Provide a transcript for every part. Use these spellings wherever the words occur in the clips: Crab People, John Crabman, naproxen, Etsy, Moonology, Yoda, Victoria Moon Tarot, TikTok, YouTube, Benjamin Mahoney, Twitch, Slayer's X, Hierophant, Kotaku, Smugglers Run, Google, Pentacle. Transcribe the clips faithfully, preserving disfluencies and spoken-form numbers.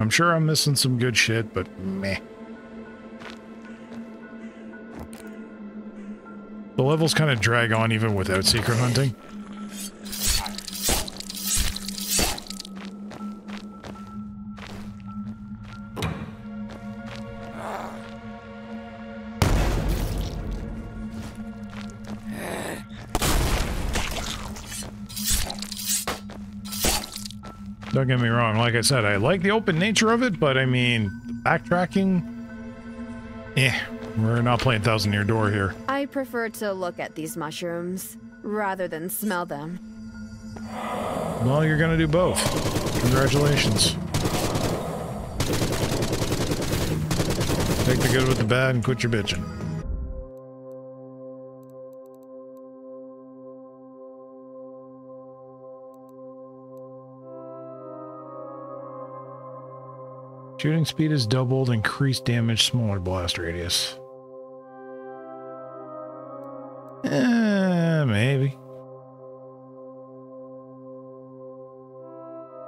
I'm sure I'm missing some good shit, but meh. The levels kind of drag on even without secret hunting. Don't get me wrong, like I said, I like the open nature of it, but I mean, backtracking? Eh, we're not playing Thousand Year Door here. I prefer to look at these mushrooms, rather than smell them. Well, you're gonna do both. Congratulations. Take the good with the bad and quit your bitching. Shooting speed is doubled, increased damage, smaller blast radius. Eh, maybe.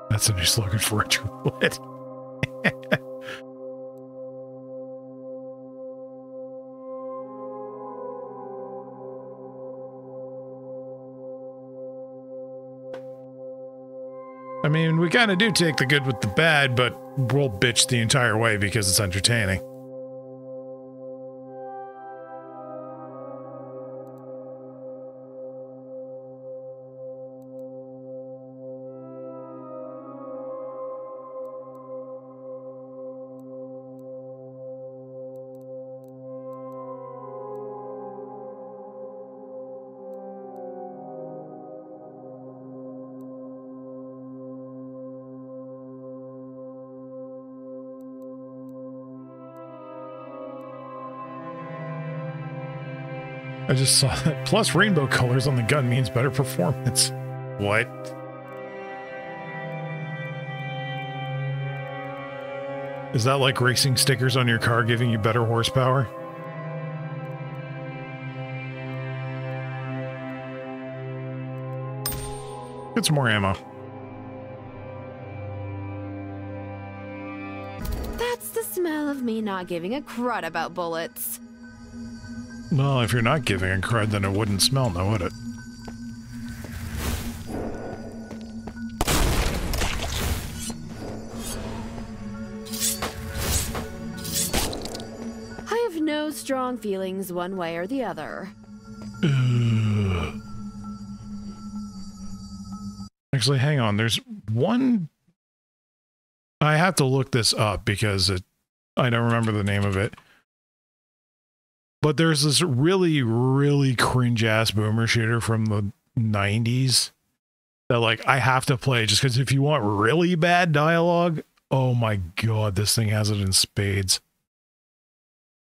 That's a new slogan for a true bullet. I mean, we kind of do take the good with the bad, but we'll bitch the entire way because it's entertaining. I just saw that. Plus rainbow colors on the gun means better performance. What? Is that like racing stickers on your car giving you better horsepower? Get some more ammo. That's the smell of me not giving a crud about bullets. Well, if you're not giving a crud, then it wouldn't smell now, would it? I have no strong feelings one way or the other. Ugh. Actually, hang on. There's one... I have to look this up because it... I don't remember the name of it. But there's this really, really cringe-ass boomer shooter from the nineties that, like, I have to play just because if you want really bad dialogue, oh my god, this thing has it in spades.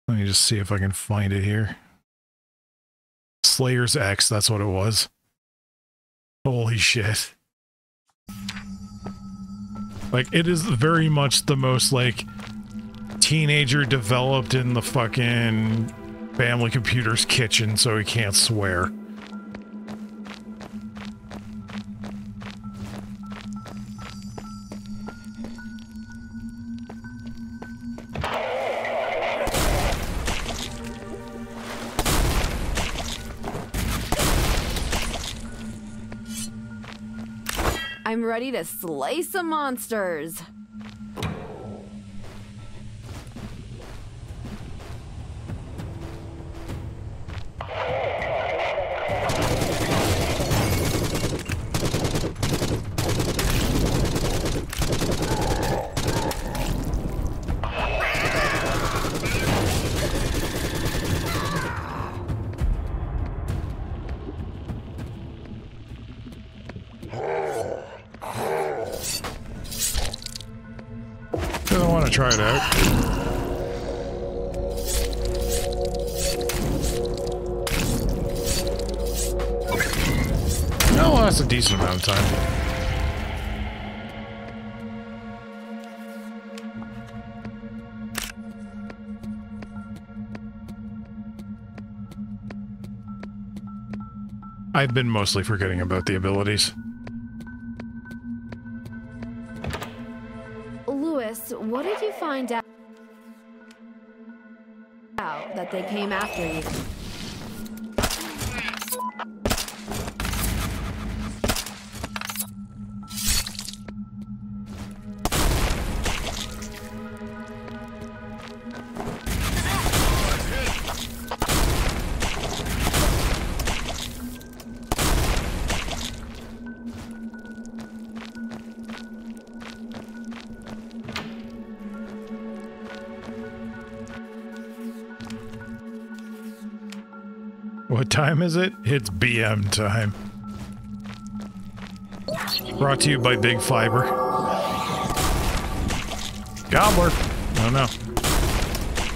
Let me just see if I can find it here. Slayer's X, that's what it was. Holy shit. Like, it is very much the most, like, teenager developed in the fucking... family computer's kitchen, so he can't swear. I'm ready to slay some monsters. Try it out. No, that's a decent amount of time. I've been mostly forgetting about the abilities. Alice, what did you find out that they came after you? What time is it? It's B M time. Brought to you by Big Fiber. Gobbler! Oh no.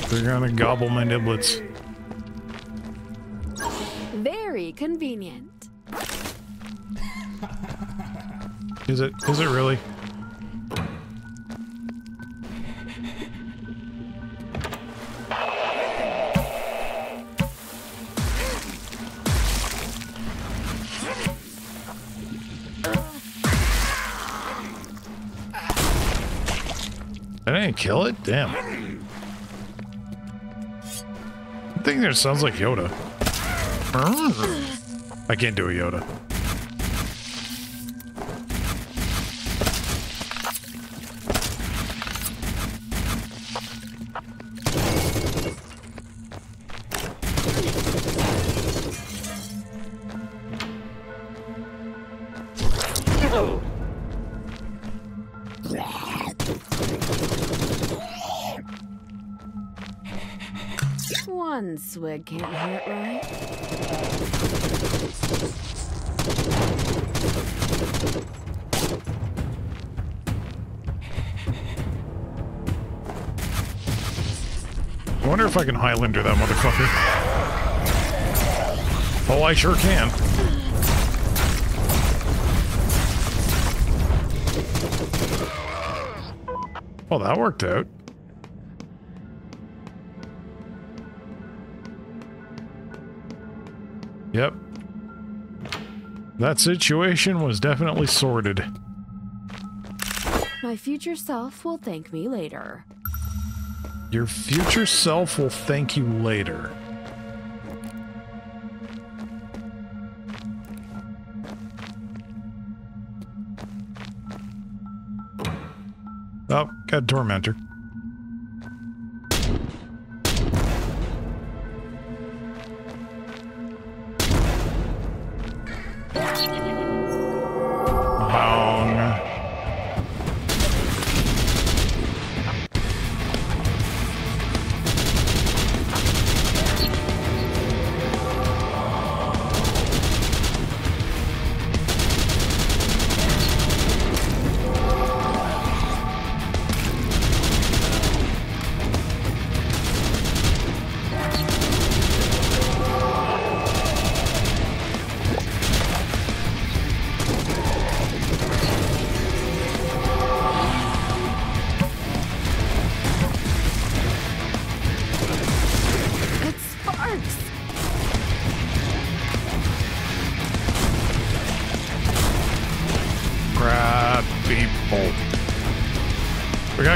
They're gonna gobble my niblets. Very convenient. Is it? Is it really? Kill it? Damn. I think there sounds like Yoda. I can't do a Yoda. One swig can't hurt, right? I wonder if I can Highlander that motherfucker. Oh, I sure can. Well, that worked out. Yep. That situation was definitely sorted. My future self will thank me later. Your future self will thank you later. Oh, got a tormentor.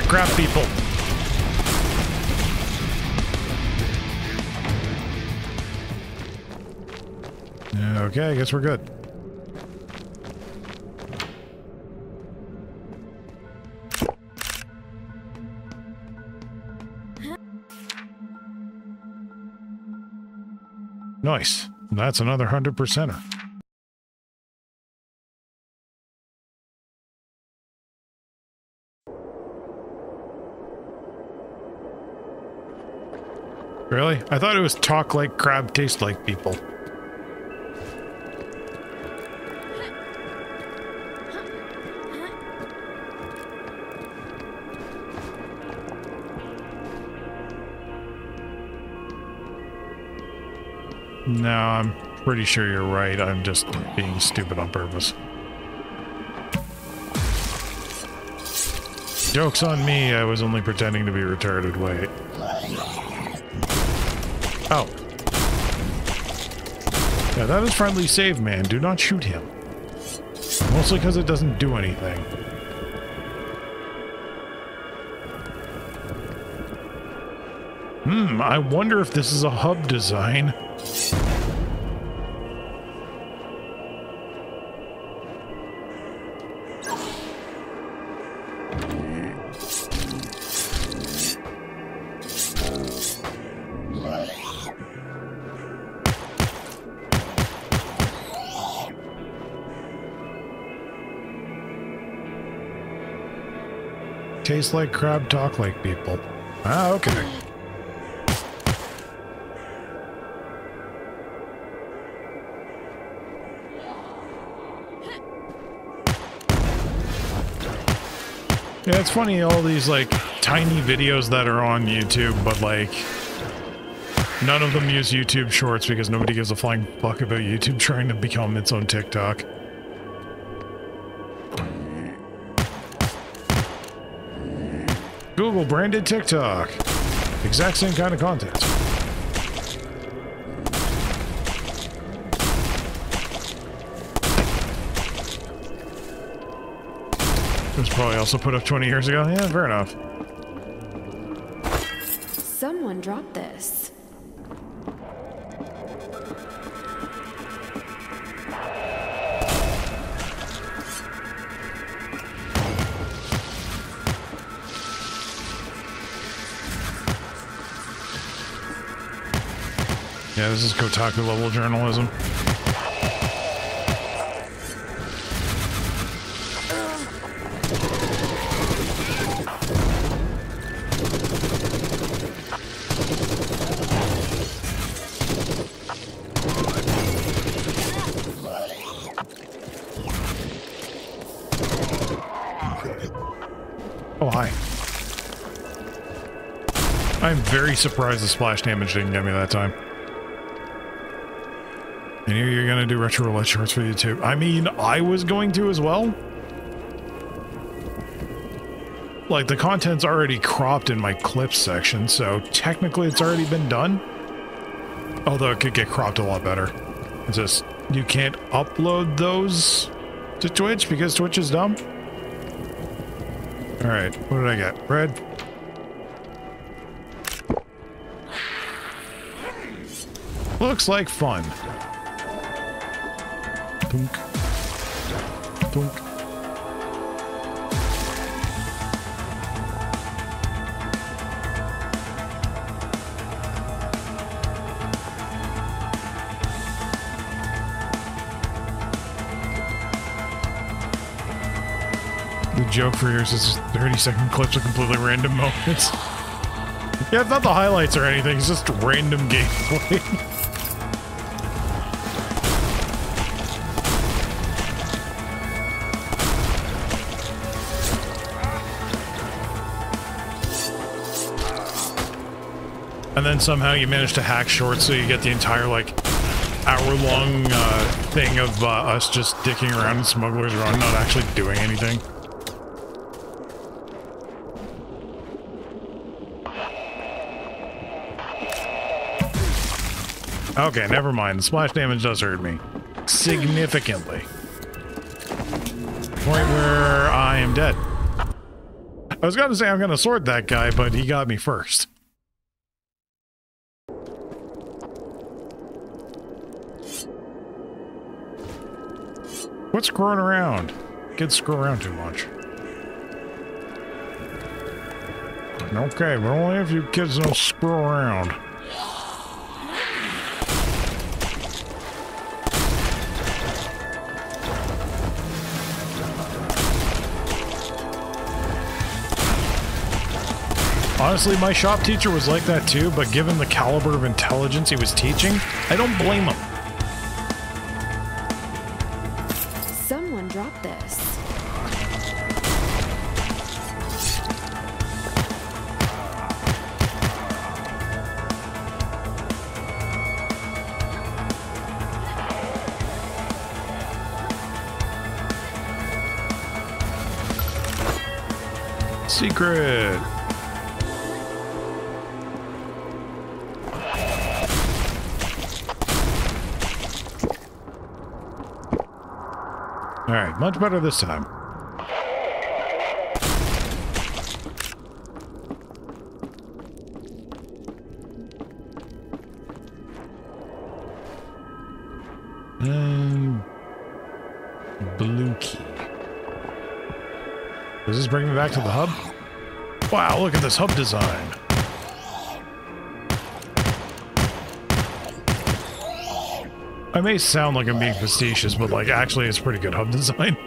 Crap people. Okay, I guess we're good. Nice. That's another hundred percenter. Really? I thought it was talk like crab, taste like people. No, I'm pretty sure you're right. I'm just being stupid on purpose. Joke's on me. I was only pretending to be retarded. Wait. Oh. Yeah, that is friendly save, man. Do not shoot him. Mostly because it doesn't do anything. Hmm, I wonder if this is a hub design. Tastes like crab, talk like people. Ah, okay. Yeah, it's funny, all these, like, tiny videos that are on YouTube, but, like, none of them use YouTube Shorts because nobody gives a flying fuck about YouTube trying to become its own TikTok. Google branded TikTok. Exact same kind of content. It was probably also put up twenty years ago. Yeah, fair enough. Someone dropped this. Yeah, this is Kotaku level journalism. Oh, hi. I'm very surprised the splash damage didn't get me that time. I knew you were gonna do retro roulette shorts for YouTube. I mean, I was going to as well. Like, the content's already cropped in my clips section, so technically it's already been done. Although it could get cropped a lot better. It's just, you can't upload those to Twitch because Twitch is dumb. Alright, what did I get? Bread. Looks like fun. Thunk. Thunk. The joke for years is thirty second clips of completely random moments. Yeah, it's not the highlights or anything, it's just random gameplay. And then somehow you manage to hack shorts, so you get the entire, like, hour-long uh, thing of uh, us just dicking around in Smugglers Run, not actually doing anything. Okay, never mind. The splash damage does hurt me. Significantly. Point where I am dead. I was gonna say I'm gonna sword that guy, but he got me first. Quit screwing around. Kids screw around too much. Okay, but only if you kids don't screw around. Honestly, my shop teacher was like that too, but given the caliber of intelligence he was teaching, I don't blame him. Drop this. Secret. All right, much better this time. Um, blue key. Does this bring me back to the hub? Wow, look at this hub design. I may sound like I'm being facetious, but like actually it's pretty good hub design.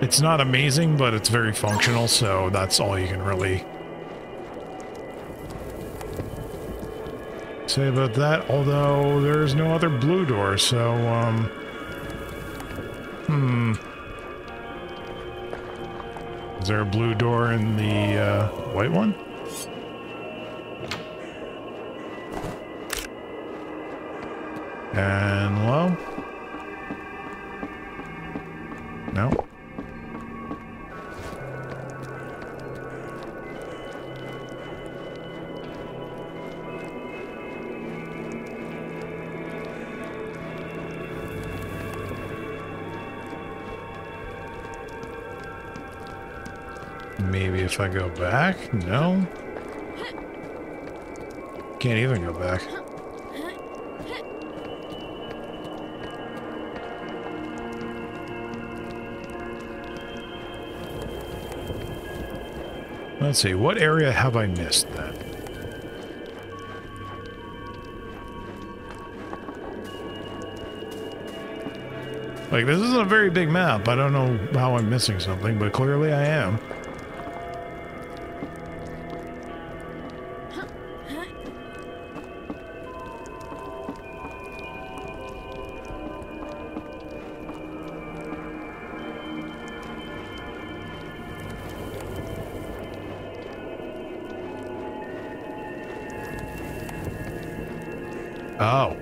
It's not amazing, but it's very functional, so that's all you can really say about that, although there's no other blue door, so, um... Hmm... Is there a blue door in the, uh, white one? And low? No? Maybe if I go back? No? Can't even go back. Let's see, what area have I missed then? Like, this isn't a very big map. I don't know how I'm missing something, but clearly I am. Oh.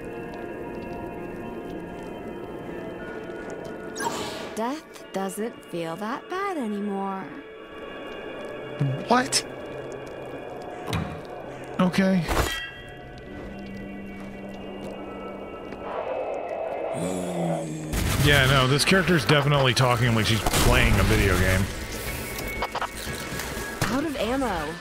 Death doesn't feel that bad anymore. What? Okay. Yeah, no, this character's definitely talking like she's playing a video game. Out of ammo.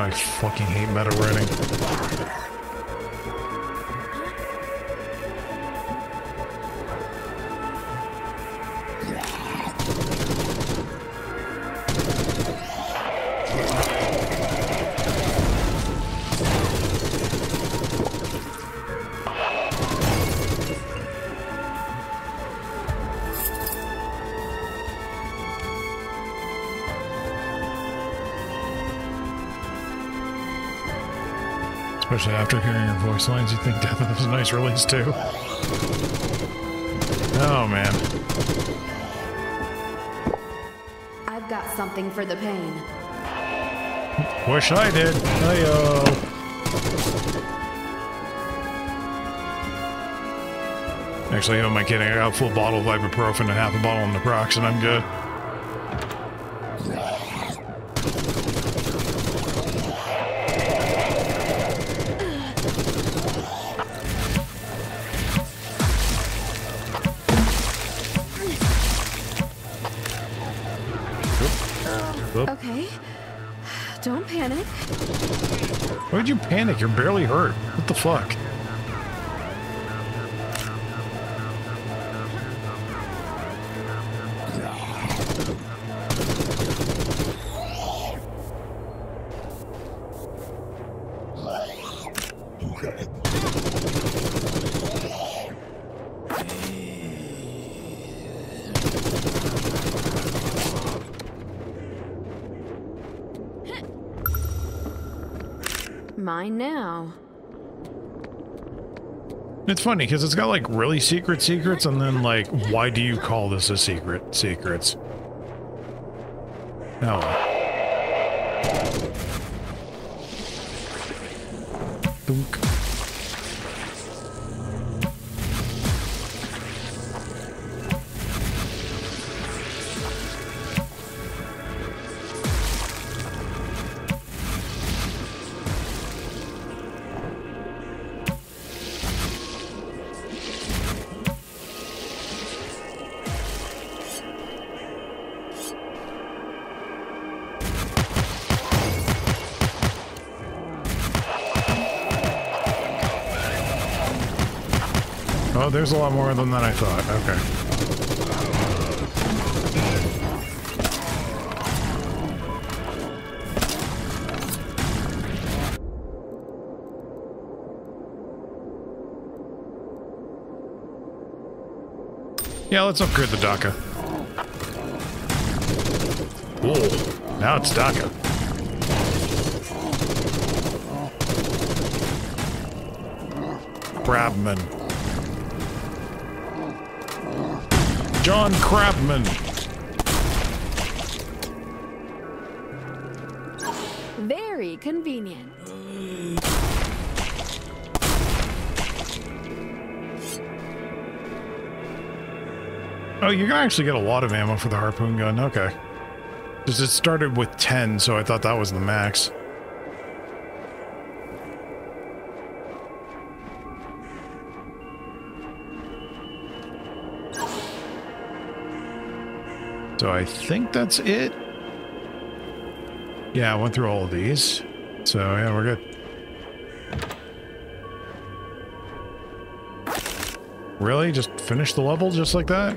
I fucking hate meta writing. Especially after hearing your voice lines, you'd think Death was a nice release, too. Oh, man. I've got something for the pain. Wish I did. Hey-oh. Actually, who am I kidding? I got a full bottle of ibuprofen and half a bottle of naproxen, and I'm good. Why'd you panic? You're barely hurt. What the fuck? Mine now. It's funny because it's got like really secret secrets, and then like, why do you call this a secret? Secrets. Oh. Dunk. Oh, there's a lot more of them than I thought. Okay. Yeah, let's upgrade the DACA. Ooh, now it's DACA. Crabman. John Crabman. Very convenient. Oh, you can actually get a lot of ammo for the harpoon gun. Okay. Because it started with ten, so I thought that was the max. So I think that's it. Yeah, I went through all of these. So yeah, we're good. Really? Just finish the level just like that?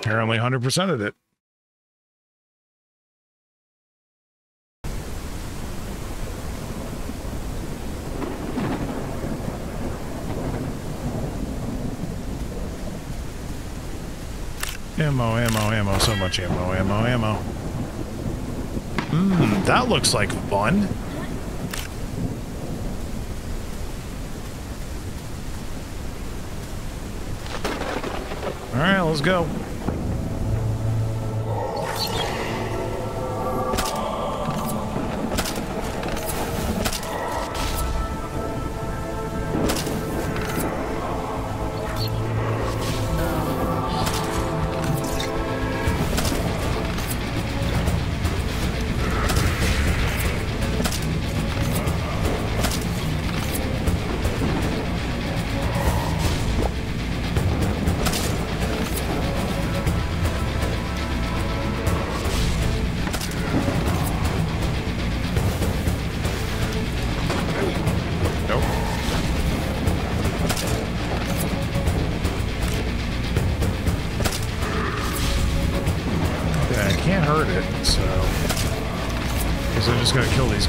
Apparently one hundred percent of it. Ammo, ammo, ammo, so much ammo, ammo, ammo. Mmm, that looks like fun. Alright, let's go.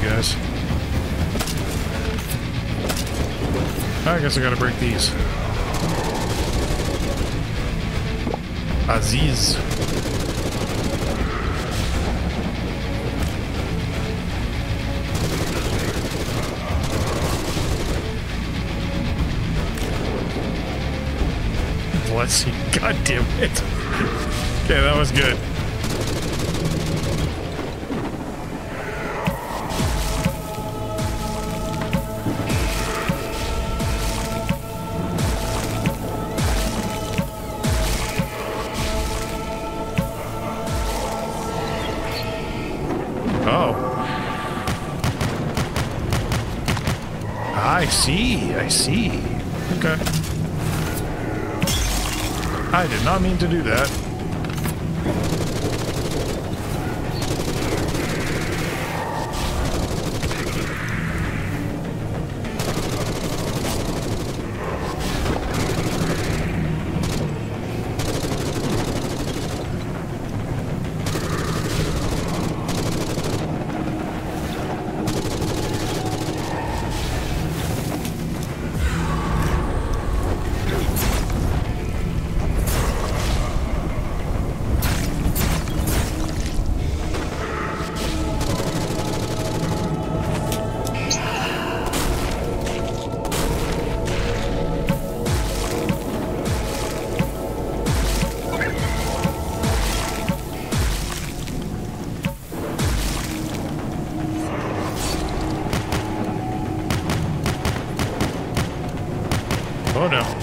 Guys. I guess I gotta break these. Aziz. Bless you. God damn it. Okay, that was good. I see. Okay. I did not mean to do that.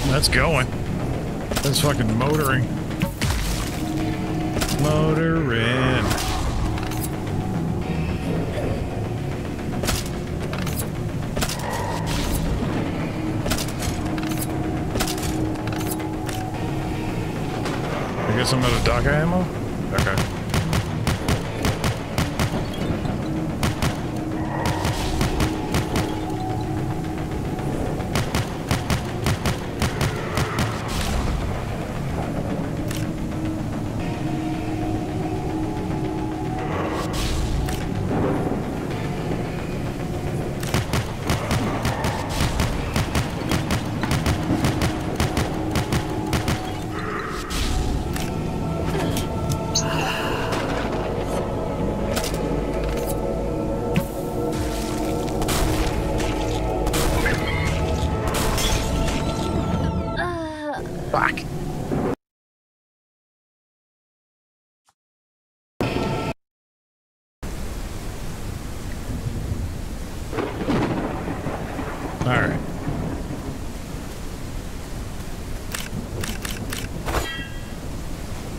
That's going. That's fucking motoring. Motoring. I get some of the D A C A ammo? Okay.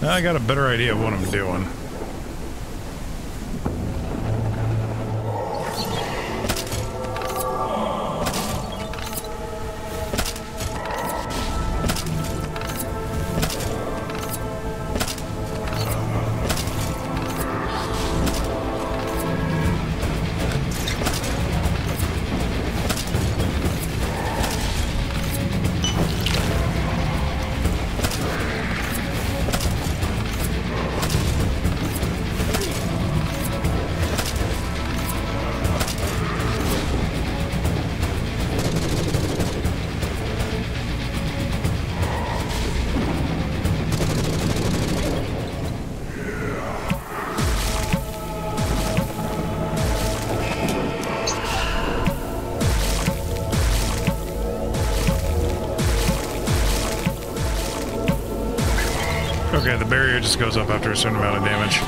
I got a better idea of what I'm doing. Okay, the barrier just goes up after a certain amount of damage.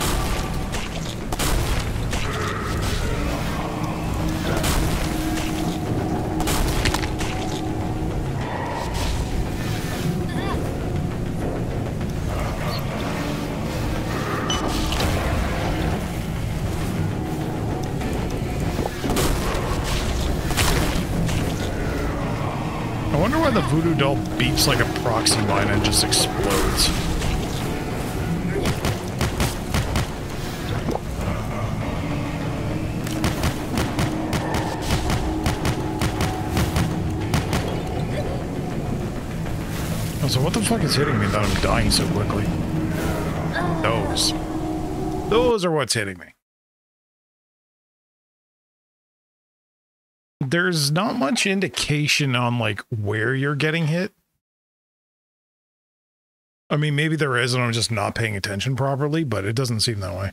I wonder why the voodoo doll beeps like a proxy mine and just explodes. So what the fuck is hitting me that I'm dying so quickly? Those. Those are what's hitting me. There's not much indication on, like, where you're getting hit. I mean, maybe there is and I'm just not paying attention properly, but it doesn't seem that way.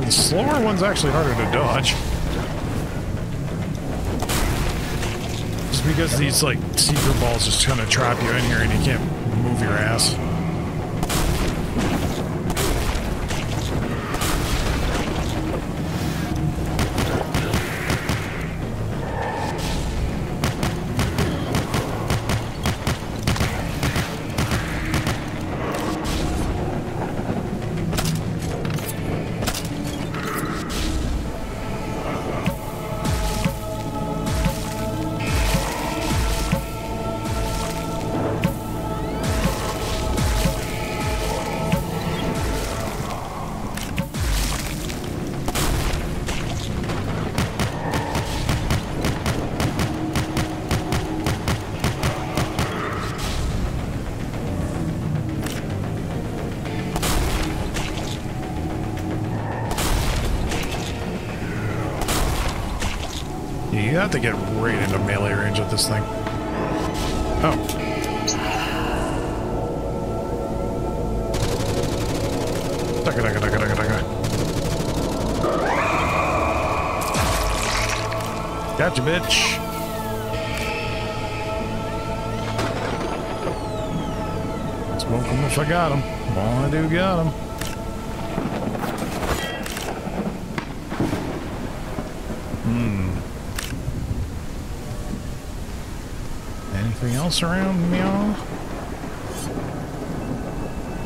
The slower one's actually harder to dodge. Just because these, like, seeker balls just kind of trap you in here and you can't move your ass. Yeah, you have to get right into melee range with this thing. Oh. Gotcha, bitch. Smoke him if I got him. Well, I do got him. Hmm. Anything else around, meow?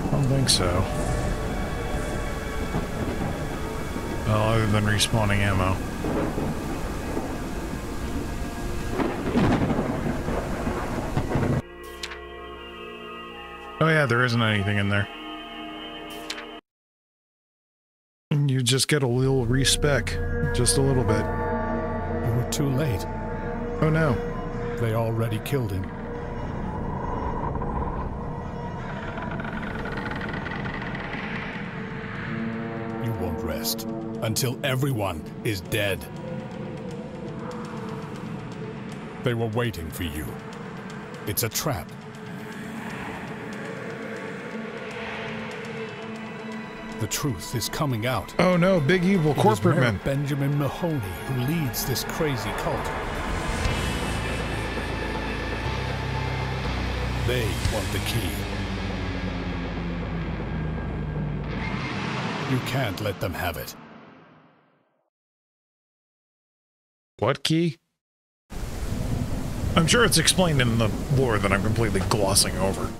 I don't think so. Well, other than respawning ammo. Oh yeah, there isn't anything in there. You just get a little respec, just a little bit. You were too late. Oh no. They already killed him. You won't rest until everyone is dead. They were waiting for you. It's a trap. The truth is coming out. Oh no, big evil corporate man. Benjamin Mahoney, who leads this crazy cult. They want the key. You can't let them have it. What key? I'm sure it's explained in the lore that I'm completely glossing over.